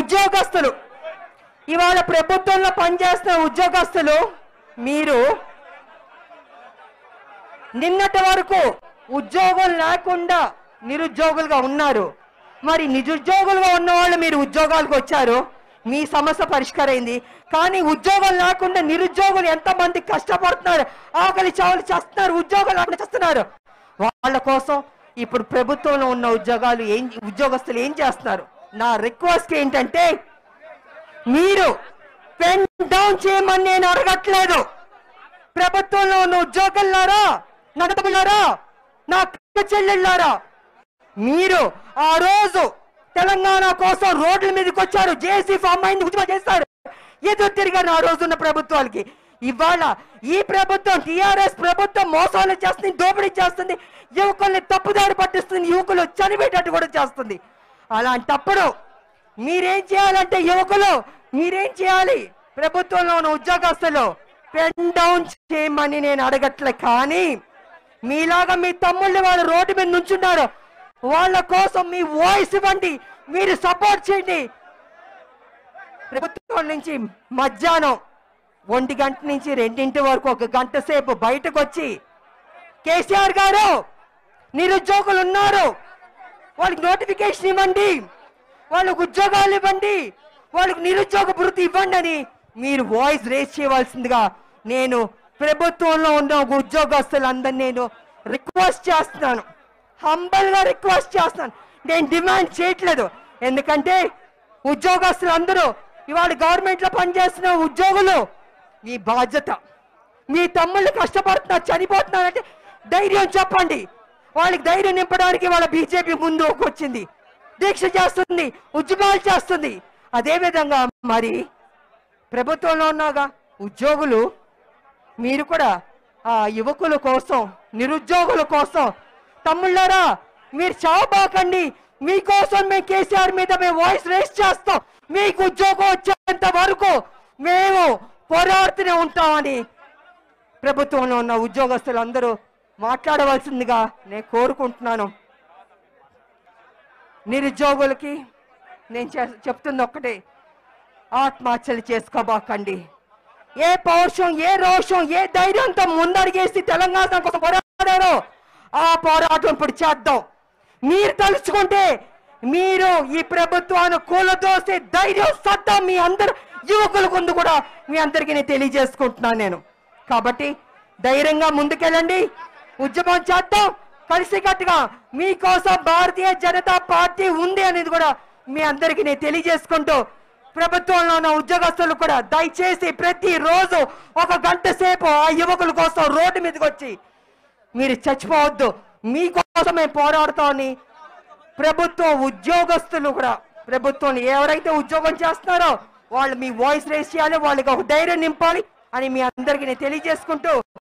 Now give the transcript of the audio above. ఉద్యోగస్తులు ఇవాళ ప్రభుత్వంలో పనిచేస్తున్న ఉద్యోగస్తులు మీరు నిన్నటి వరకు ఉద్యోగం లేకుండా నిరుద్యోగులుగా ఉన్నారు. మరి నిరుద్యోగులుగా ఉన్న వాళ్ళు మీరు ఉద్యోగాలకు వచ్చారు, మీ సమస్య పరిష్కారైంది. కానీ ఉద్యోగం లేకుండా నిరుద్యోగులు ఎంతమంది కష్టపడుతున్నారు, ఆకలి చావులు చేస్తున్నారు, ఉద్యోగాలు లేకుండా చేస్తున్నారు. వాళ్ళ కోసం ఇప్పుడు ప్రభుత్వంలో ఉన్న ఉద్యోగస్తులు ఏం చేస్తున్నారు? నా రిక్వెస్ట్ ఏంటంటే మీరు పెన్ డౌన్ చేయమని నేను అడగట్లేదు. ప్రభుత్వంలో ఉన్న ఉద్యోగులారా, నడతబులారా, నా చెల్లెళ్ళారా, మీరు ఆ రోజు తెలంగాణ కోసం రోడ్ల మీదకి వచ్చారు, జేసీ ఫామ్ అయింది, ఉద్యమం చేస్తారు, ఏదో తిరిగారు ఆ రోజున్న ప్రభుత్వాలకి. ఇవాళ ఈ ప్రభుత్వం, టీఆర్ఎస్ ప్రభుత్వం మోసాలు చేస్తుంది, దోపిడీ చేస్తుంది, యువకుల్ని తప్పుదారి పట్టిస్తుంది, యువకులు చనిపోయేటట్టు కూడా చేస్తుంది. అలాంటప్పుడు మీరేం చేయాలంటే యువకులు మీరేం చేయాలి? ప్రభుత్వంలో ఉన్న ఉద్యోగస్తులు పెన్ డౌన్ చేయమని నేను అడగట్లే, కానీ మీలాగా మీ తమ్ముళ్ళు వాళ్ళు రోడ్డు మీద నుంచున్నారు, వాళ్ళ కోసం మీ వాయిస్ ఇవ్వండి, మీరు సపోర్ట్ చేయండి. ప్రభుత్వం నుంచి మధ్యాహ్నం 1 గంట నుంచి 2 గంటల వరకు 1 గంట సేపు బయటకు వచ్చి, కేసీఆర్ గారు నిరుద్యోగులు ఉన్నారు, వాళ్ళకి నోటిఫికేషన్ ఇవ్వండి, వాళ్ళకు ఉద్యోగాలు ఇవ్వండి, వాళ్ళకు నిరుద్యోగ భృతి ఇవ్వండి అని మీరు వాయిస్ రేజ్ చేయవలసిందిగా నేను ప్రభుత్వంలో ఉన్న ఉద్యోగస్తులందరినీ నేను రిక్వెస్ట్ చేస్తున్నాను, హంబల్గా రిక్వెస్ట్ చేస్తున్నాను. నేను డిమాండ్ చేయట్లేదు, ఎందుకంటే ఉద్యోగస్తులందరూ ఇవాళ గవర్నమెంట్లో పనిచేస్తున్న ఉద్యోగులు మీ బాధ్యత. మీ తమ్ముళ్ళు కష్టపడుతున్నారు, చనిపోతున్నారంటే ధైర్యం చెప్పండి, వాళ్ళకి ధైర్యం నింపడానికి వాళ్ళ బీజేపీ ముందుకు వచ్చింది, దీక్ష చేస్తుంది, ఉద్యమాలు చేస్తుంది. అదేవిధంగా మరి ప్రభుత్వంలో ఉన్నాగా ఉద్యోగులు మీరు కూడా ఆ యువకుల కోసం, నిరుద్యోగుల కోసం, తమ్ముళ్ళారా మీరు చావబాకండి, మీకోసం మేము కేసీఆర్ మీద మేము వాయిస్ రేస్ చేస్తాం, మీకు ఉద్యోగం వచ్చేంత వరకు మేము పోరాడుతూనే ఉంటామని ప్రభుత్వంలో ఉన్న ఉద్యోగస్తులందరూ మాట్లాడవలసిందిగా నేను కోరుకుంటున్నాను. నిరుద్యోగులకి నేను చెప్తుంది ఒక్కటే, ఆత్మహత్యలు చేసుకోబాకండి. ఏ పౌరుషం, ఏ రోషం, ఏ ధైర్యంతో ముందడిగేసి తెలంగాణ కోసం పోరాడారో ఆ పోరాటం ఇప్పుడు చేద్దాం. మీరు తలుచుకుంటే మీరు ఈ ప్రభుత్వాన్ని కూలదోసే ధైర్యం, సత్తా మీ అందరు యువకులకు ఉంది కూడా మీ అందరికీ నేను తెలియజేసుకుంటున్నాను నేను. కాబట్టి ధైర్యంగా ముందుకెళ్ళండి, ఉద్యమం చేద్దాం కలిసికట్టుగా. మీకోసం భారతీయ జనతా పార్టీ ఉంది అనేది కూడా మీ అందరికీ నేను తెలియజేసుకుంటూ, ప్రభుత్వంలో ఉన్న ఉద్యోగస్తులు కూడా దయచేసి ప్రతిరోజు 1 గంట సేపు ఆ యువకుల కోసం రోడ్డు మీదకి వచ్చి మీరు చచ్చిపోవద్దు, మీకోసం మేము పోరాడతామని ప్రభుత్వ ఉద్యోగస్తులు కూడా, ప్రభుత్వం ఎవరైతే ఉద్యోగం చేస్తున్నారో వాళ్ళు మీ వాయిస్ రేస్ చేయాలి, వాళ్ళకి ఒక ధైర్యం నింపాలి అని మీ అందరికీ నేను తెలియజేసుకుంటూ